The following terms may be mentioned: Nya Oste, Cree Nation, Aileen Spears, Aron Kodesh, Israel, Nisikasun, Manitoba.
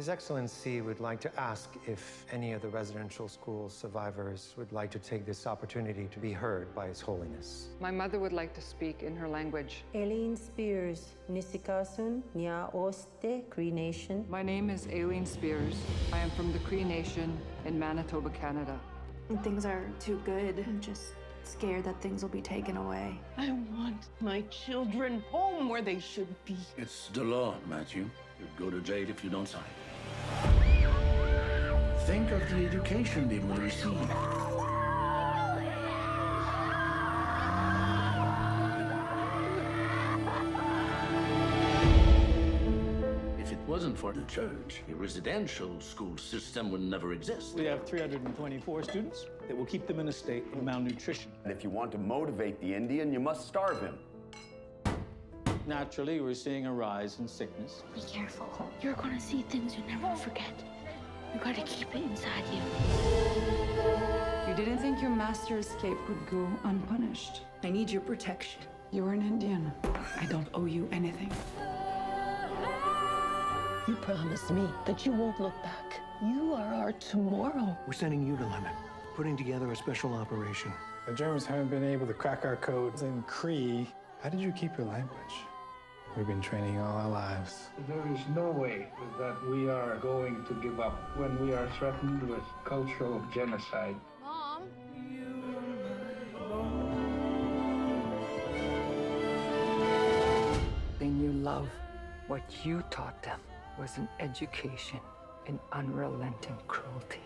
His Excellency would like to ask if any of the residential school survivors would like to take this opportunity to be heard by His Holiness. My mother would like to speak in her language. Aileen Spears, Nisikasun, Nya Oste, Cree Nation. My name is Aileen Spears. I am from the Cree Nation in Manitoba, Canada. When things are too good, I'm just scared that things will be taken away. I want my children home where they should be. It's the law, Matthew. You'll go to jail if you don't sign. Think of the education they will receive. If it wasn't for the church, the residential school system would never exist. We have 324 students that will keep them in a state of malnutrition. And if you want to motivate the Indian, you must starve him. Naturally, we're seeing a rise in sickness. Be careful. You're gonna see things you never forget. You gotta keep it inside you. You didn't think your master escape would go unpunished. I need your protection. You're an Indian. I don't owe you anything. You promised me that you won't look back. You are our tomorrow. We're sending you to Lemon, putting together a special operation. The Germans haven't been able to crack our codes in Cree. How did you keep your language? We've been training all our lives. There is no way that we are going to give up when we are threatened with cultural genocide. Mom? They knew love. What you taught them was an education in unrelenting cruelty.